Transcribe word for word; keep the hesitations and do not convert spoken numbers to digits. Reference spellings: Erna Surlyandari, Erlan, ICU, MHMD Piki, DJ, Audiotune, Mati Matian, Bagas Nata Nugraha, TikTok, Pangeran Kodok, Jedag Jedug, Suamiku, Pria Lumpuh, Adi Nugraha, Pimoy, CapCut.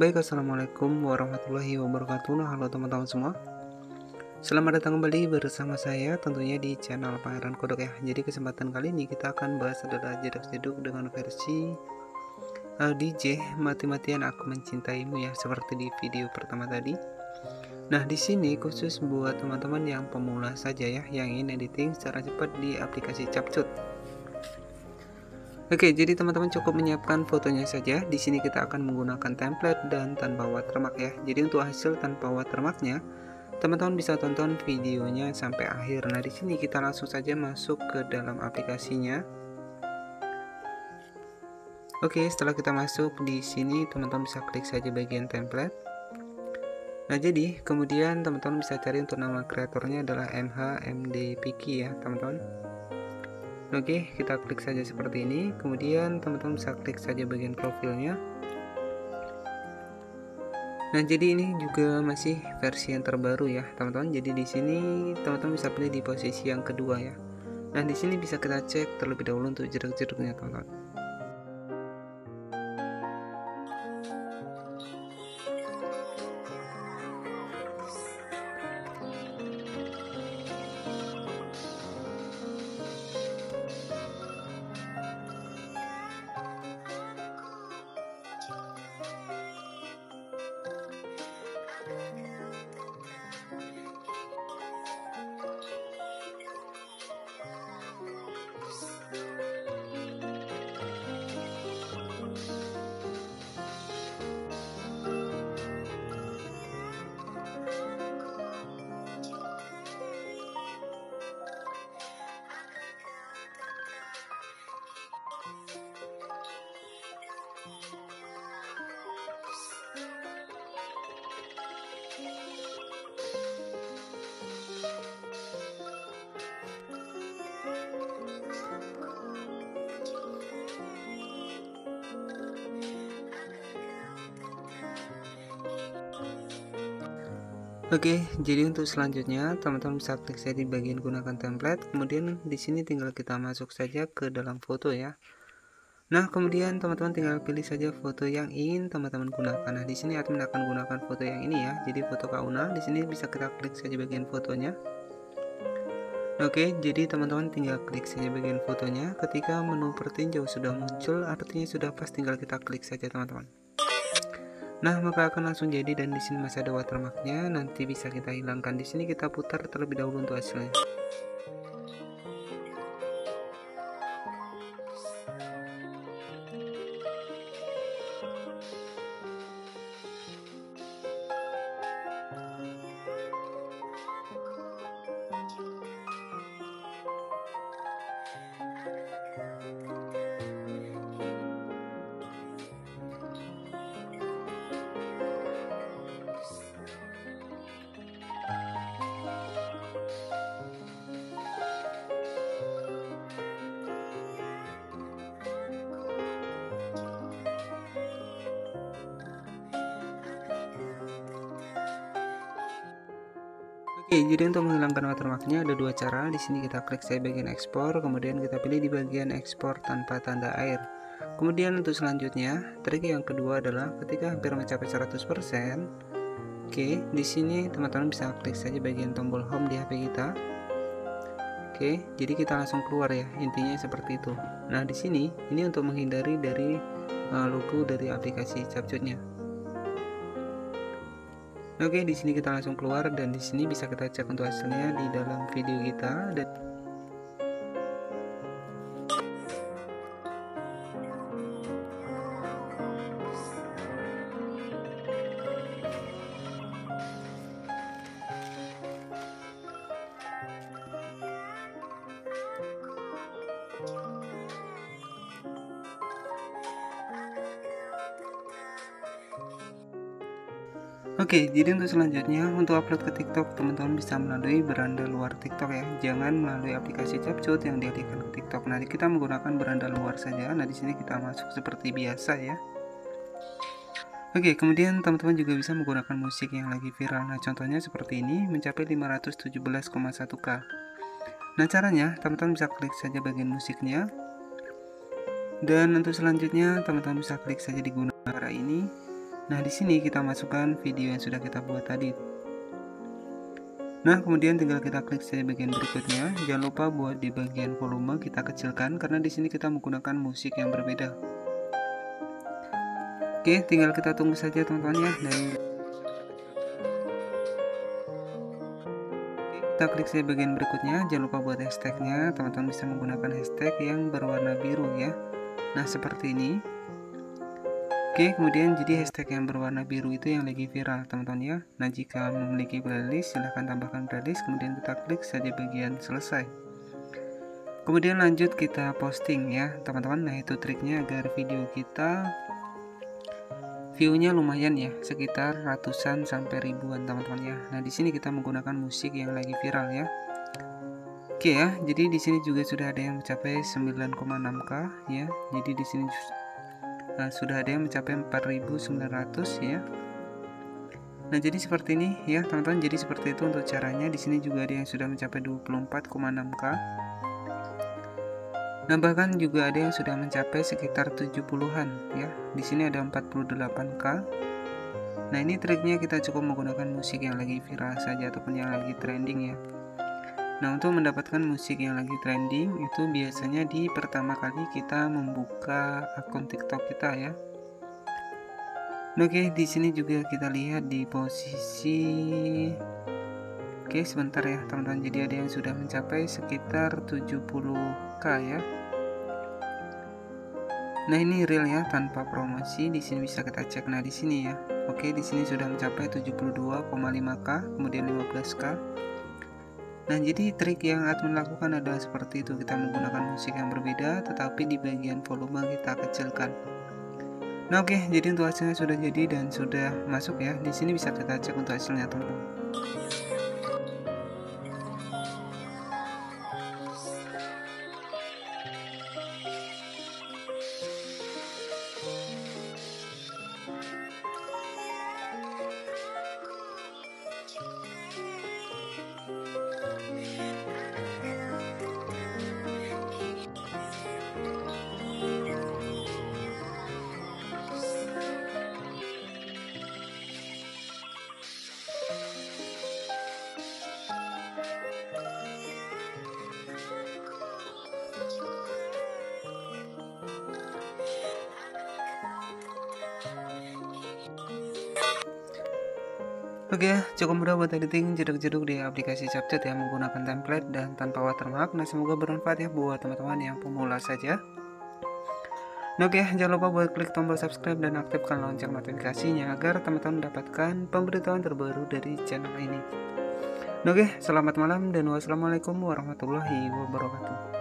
Baik, assalamualaikum warahmatullahi wabarakatuh. Nah, halo teman-teman semua, selamat datang kembali bersama saya tentunya di channel Pangeran Kodok ya. Jadi kesempatan kali ini kita akan bahas adalah jeduk-jeduk dengan versi uh, D J mati-matian aku mencintaimu ya, seperti di video pertama tadi. Nah, di sini khusus buat teman-teman yang pemula saja ya, yang ingin editing secara cepat di aplikasi CapCut. Oke, jadi teman-teman cukup menyiapkan fotonya saja. Di sini kita akan menggunakan template dan tanpa watermark ya. Jadi untuk hasil tanpa watermarknya, teman-teman bisa tonton videonya sampai akhir. Nah, di sini kita langsung saja masuk ke dalam aplikasinya. Oke, setelah kita masuk di sini, teman-teman bisa klik saja bagian template. Nah, jadi kemudian teman-teman bisa cari untuk nama kreatornya adalah M H M D Piki ya, teman-teman. Oke, kita klik saja seperti ini. Kemudian teman-teman bisa klik saja bagian profilnya. Nah, jadi ini juga masih versi yang terbaru ya, teman-teman. Jadi di sini teman-teman bisa pilih di posisi yang kedua ya. Nah, di sini bisa kita cek terlebih dahulu untuk jeduk-jeduknya, teman-teman. Oke, jadi untuk selanjutnya teman-teman bisa klik saja di bagian gunakan template. Kemudian di sini tinggal kita masuk saja ke dalam foto ya. Nah, kemudian teman-teman tinggal pilih saja foto yang ingin teman-teman gunakan. Nah, di sini admin akan gunakan foto yang ini ya. Jadi foto Kauna. Di sini bisa kita klik saja bagian fotonya. Oke, jadi teman-teman tinggal klik saja bagian fotonya. Ketika menu pertinjau sudah muncul, artinya sudah pas, tinggal kita klik saja, teman-teman. Nah, maka akan langsung jadi, dan di sini masih ada watermarknya, nanti bisa kita hilangkan. Di sini kita putar terlebih dahulu untuk hasilnya. Oke, jadi untuk menghilangkan watermarknya ada dua cara. Di sini kita klik saya bagian ekspor, kemudian kita pilih di bagian ekspor tanpa tanda air. Kemudian untuk selanjutnya, trik yang kedua adalah ketika hampir mencapai seratus persen. Oke, di sini teman-teman bisa klik saja bagian tombol home di H P kita. Oke, jadi kita langsung keluar ya. Intinya seperti itu. Nah, di sini ini untuk menghindari dari uh, logo dari aplikasi CapCutnya. Oke, di sini kita langsung keluar, dan di sini bisa kita cek untuk hasilnya di dalam video kita. Dan Oke, jadi untuk selanjutnya, untuk upload ke TikTok, teman-teman bisa melalui beranda luar TikTok ya. Jangan melalui aplikasi CapCut yang dialihkan ke TikTok. Nanti kita menggunakan beranda luar saja. Nah, di sini kita masuk seperti biasa ya. Oke, kemudian teman-teman juga bisa menggunakan musik yang lagi viral. Nah, contohnya seperti ini, mencapai lima ratus tujuh belas koma satu K. Nah, caranya, teman-teman bisa klik saja bagian musiknya. Dan untuk selanjutnya, teman-teman bisa klik saja di guna cara ini. Nah, di sini kita masukkan video yang sudah kita buat tadi. Nah, kemudian tinggal kita klik saja bagian berikutnya. Jangan lupa buat di bagian volume kita kecilkan karena di sini kita menggunakan musik yang berbeda. Oke, tinggal kita tunggu saja teman-teman ya. Dan kita klik saja bagian berikutnya. Jangan lupa buat hashtagnya. Teman-teman bisa menggunakan hashtag yang berwarna biru ya. Nah, seperti ini. Oke, kemudian jadi hashtag yang berwarna biru itu yang lagi viral teman-teman ya. Nah, jika memiliki playlist, silahkan tambahkan playlist, kemudian kita klik saja bagian selesai. Kemudian lanjut kita posting ya teman-teman. Nah, itu triknya agar video kita view-nya lumayan ya, sekitar ratusan sampai ribuan teman-teman ya. Nah, di sini kita menggunakan musik yang lagi viral ya. Oke ya, jadi di sini juga sudah ada yang mencapai sembilan koma enam K ya. Jadi di sini Nah, sudah ada yang mencapai empat ribu sembilan ratus ya. Nah, jadi seperti ini ya teman-teman. Jadi seperti itu untuk caranya. Di sini juga ada yang sudah mencapai dua puluh empat koma enam K. Nah, bahkan juga ada yang sudah mencapai sekitar tujuh puluhan ya. Di sini ada empat puluh delapan K. Nah, ini triknya kita cukup menggunakan musik yang lagi viral saja ataupun yang lagi trending ya. Nah, untuk mendapatkan musik yang lagi trending itu biasanya di pertama kali kita membuka akun TikTok kita ya. Nah, oke, di sini juga kita lihat di posisi. Oke, sebentar ya teman-teman. Jadi ada yang sudah mencapai sekitar tujuh puluh K ya. Nah, ini real ya tanpa promosi. Di sini bisa kita cek. Nah, di sini ya. Oke, di sini sudah mencapai tujuh puluh dua koma lima K, kemudian lima belas K. Nah, jadi trik yang admin lakukan adalah seperti itu. Kita menggunakan musik yang berbeda, tetapi di bagian volume kita kecilkan. Nah, oke, jadi untuk hasilnya sudah jadi dan sudah masuk ya. Di sini bisa kita cek untuk hasilnya, teman-teman. Oke, okay, cukup mudah buat editing jeduk-jeduk di aplikasi CapCut yang menggunakan template dan tanpa watermark. Nah, semoga bermanfaat ya buat teman-teman yang pemula saja. Nah, oke, okay, jangan lupa buat klik tombol subscribe dan aktifkan lonceng notifikasinya agar teman-teman mendapatkan pemberitahuan terbaru dari channel ini. Nah, oke, okay, selamat malam dan wassalamualaikum warahmatullahi wabarakatuh.